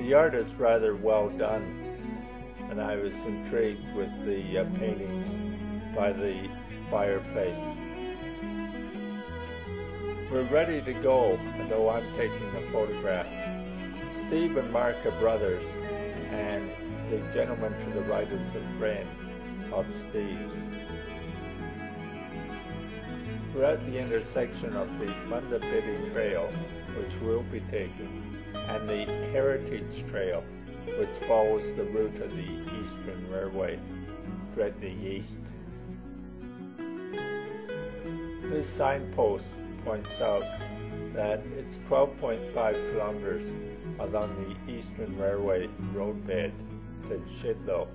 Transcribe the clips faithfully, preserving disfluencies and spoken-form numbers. The yard is rather well done, and I was intrigued with the uh, paintings by the fireplace. We're ready to go, though I'm taking a photograph. Steve and Mark are brothers, and the gentleman to the right is a friend of Steve's. We're at the intersection of the Munda Bibi Trail, which we'll be taking, and the Heritage Trail, which follows the route of the Eastern Railway, threading east. This signpost points out that it's twelve point five kilometers along the Eastern Railway roadbed to Chidlow.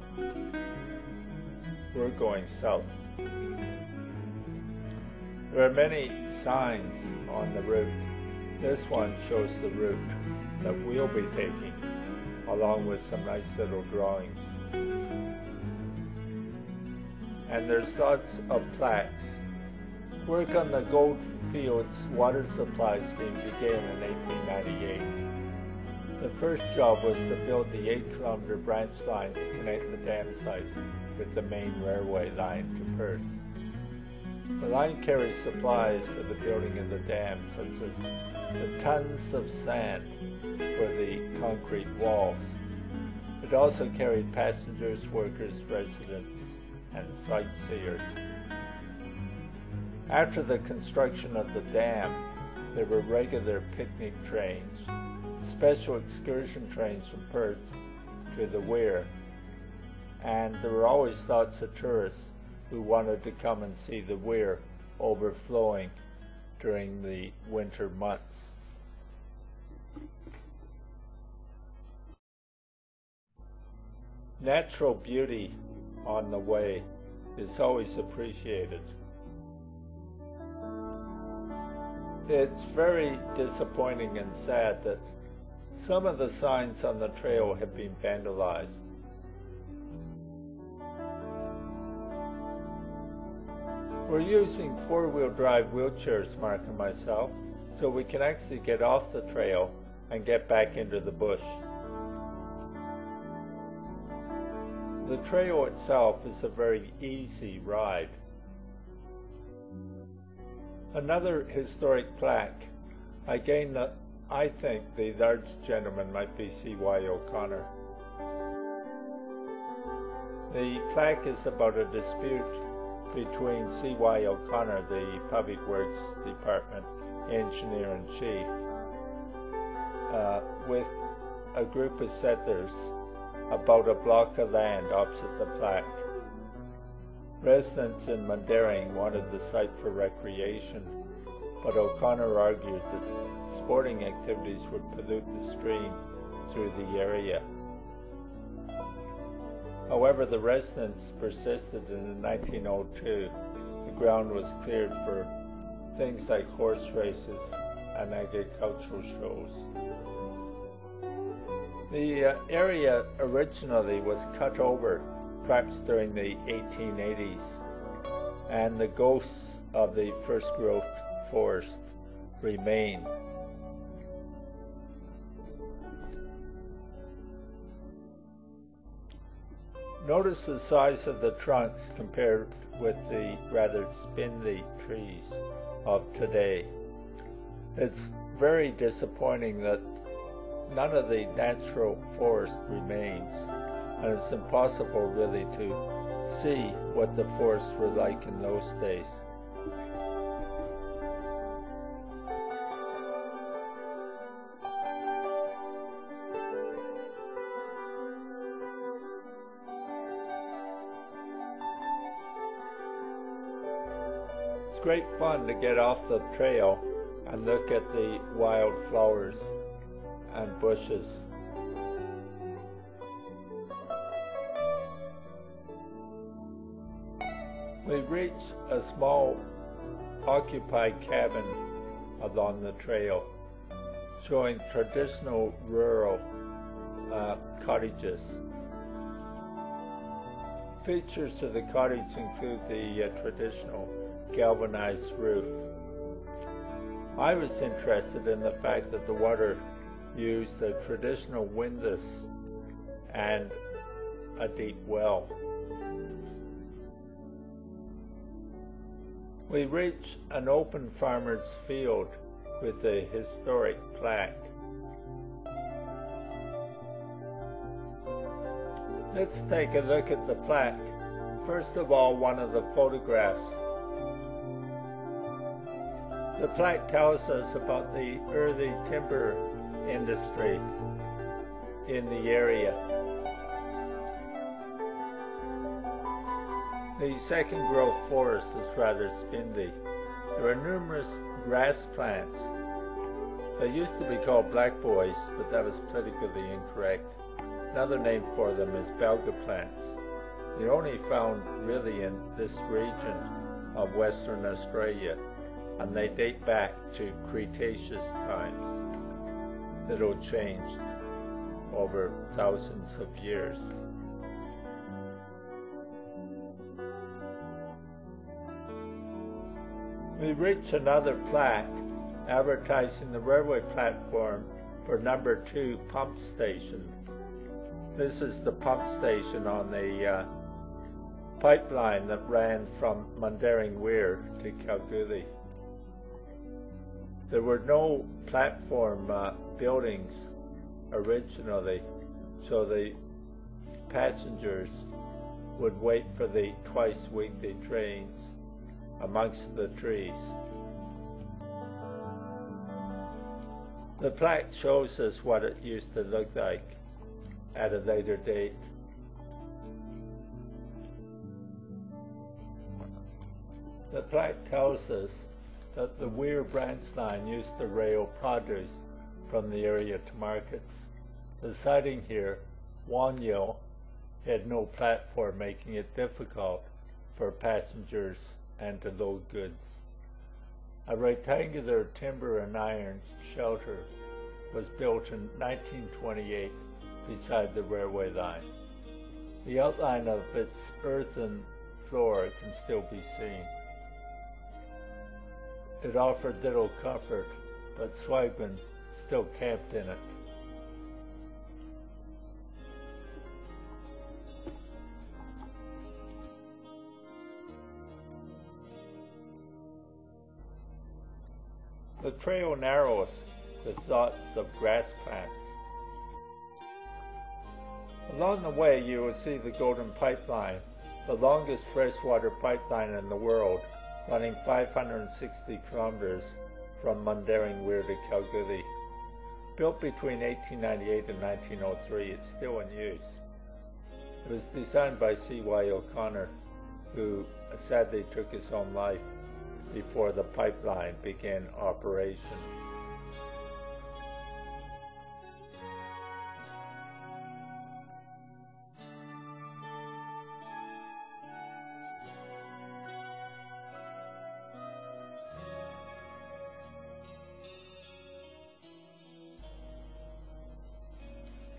We're going south. There are many signs on the route. This one shows the route that we'll be taking, along with some nice little drawings. And there's lots of plaques. Work on the Goldfields water supply scheme began in eighteen ninety-eight. The first job was to build the eight kilometer branch line to connect the dam site with the main railway line to Perth. The line carries supplies for the building of the dam, such as the tons of sand for the concrete walls. It also carried passengers, workers, residents, and sightseers. After the construction of the dam, there were regular picnic trains, special excursion trains from Perth to the Weir, and there were always lots of tourists who wanted to come and see the Weir overflowing during the winter months. Natural beauty on the way is always appreciated. It's very disappointing and sad that some of the signs on the trail have been vandalized. We're using four-wheel drive wheelchairs, Mark and myself, so we can actually get off the trail and get back into the bush. The trail itself is a very easy ride. Another historic plaque. Again, the, I think the large gentleman might be C Y O'Connor. The plaque is about a dispute between C Y O'Connor, the Public Works Department Engineer-in-Chief, uh, with a group of settlers about a block of land opposite the plaque. Residents in Mundaring wanted the site for recreation, but O'Connor argued that sporting activities would pollute the stream through the area. However, the residents persisted, and in nineteen oh two the ground was cleared for things like horse races and agricultural shows. The uh, area originally was cut over, perhaps during the eighteen eighties, and the ghosts of the first growth forest remain. Notice the size of the trunks compared with the rather spindly trees of today. It's very disappointing that none of the natural forest remains, and it's impossible really to see what the forests were like in those days. It's great fun to get off the trail and look at the wildflowers and bushes. We reached a small occupied cabin along the trail, showing traditional rural uh, cottages. Features of the cottage include the uh, traditional galvanized roof. I was interested in the fact that the water use the traditional windlass and a deep well. We reach an open farmer's field with a historic plaque. Let's take a look at the plaque. First of all, one of the photographs. The plaque tells us about the early timber industry in the area. The second growth forest is rather spindly. There are numerous grass plants. They used to be called black boys, but that was politically incorrect. Another name for them is Belga plants. They're only found really in this region of Western Australia, and they date back to Cretaceous times. Little changed over thousands of years. We reach another plaque advertising the railway platform for number two pump station. This is the pump station on the uh, pipeline that ran from Mundaring Weir to Kalgoorlie. There were no platform uh, buildings originally, so the passengers would wait for the twice weekly trains amongst the trees. The plaque shows us what it used to look like at a later date. The plaque tells us that the Weir branch line used to rail produce from the area to markets. The siding here, Wanyo, had no platform, making it difficult for passengers and to load goods. A rectangular timber and iron shelter was built in nineteen twenty-eight beside the railway line. The outline of its earthen floor can still be seen. It offered little comfort, but swagmen still camped in it. The trail narrows with thoughts of grass plants. Along the way you will see the Golden Pipeline, the longest freshwater pipeline in the world, running five hundred sixty kilometers from Mundaring Weir to Kalgoorlie. Built between eighteen ninety-eight and nineteen oh three, it's still in use. It was designed by C Y O'Connor, who sadly took his own life before the pipeline began operation.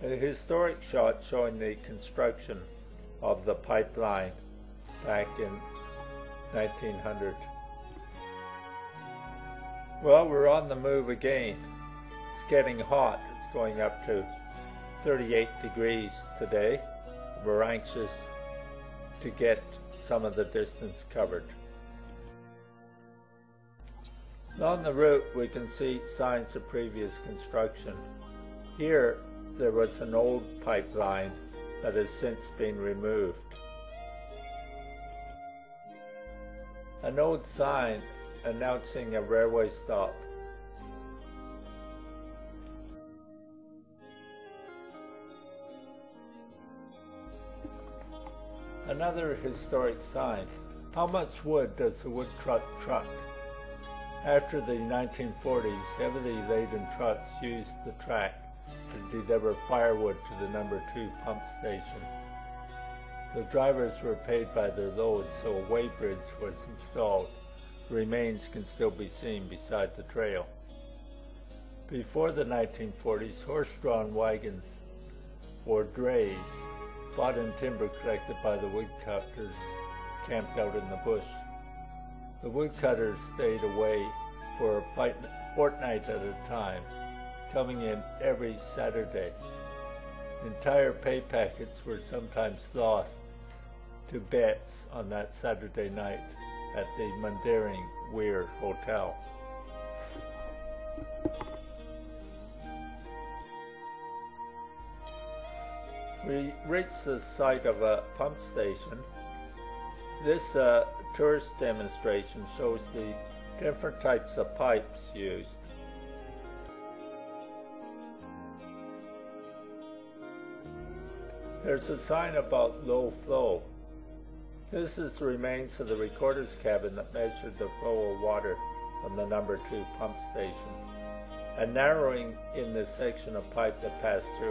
A historic shot showing the construction of the pipeline back in nineteen hundred. Well, we're on the move again. It's getting hot. It's going up to thirty-eight degrees today. We're anxious to get some of the distance covered. Along the route we can see signs of previous construction. Here there was an old pipeline that has since been removed. An old sign announcing a railway stop. Another historic sign. How much wood does the wood truck truck? After the nineteen forties, heavily laden trucks used the track to deliver firewood to the number two pump station. The drivers were paid by their load, so a weighbridge was installed. Remains can still be seen beside the trail. Before the nineteen forties, horse-drawn wagons or drays bought in timber collected by the woodcutters camped out in the bush. The woodcutters stayed away for a fortnight at a time coming in every Saturday. Entire pay packets were sometimes lost to bets on that Saturday night at the Mundaring Weir Hotel. We reached the site of a pump station. This uh, tourist demonstration shows the different types of pipes used. There's a sign about low flow. This is the remains of the recorder's cabin that measured the flow of water from the number two pump station, a narrowing in the section of pipe that passed through.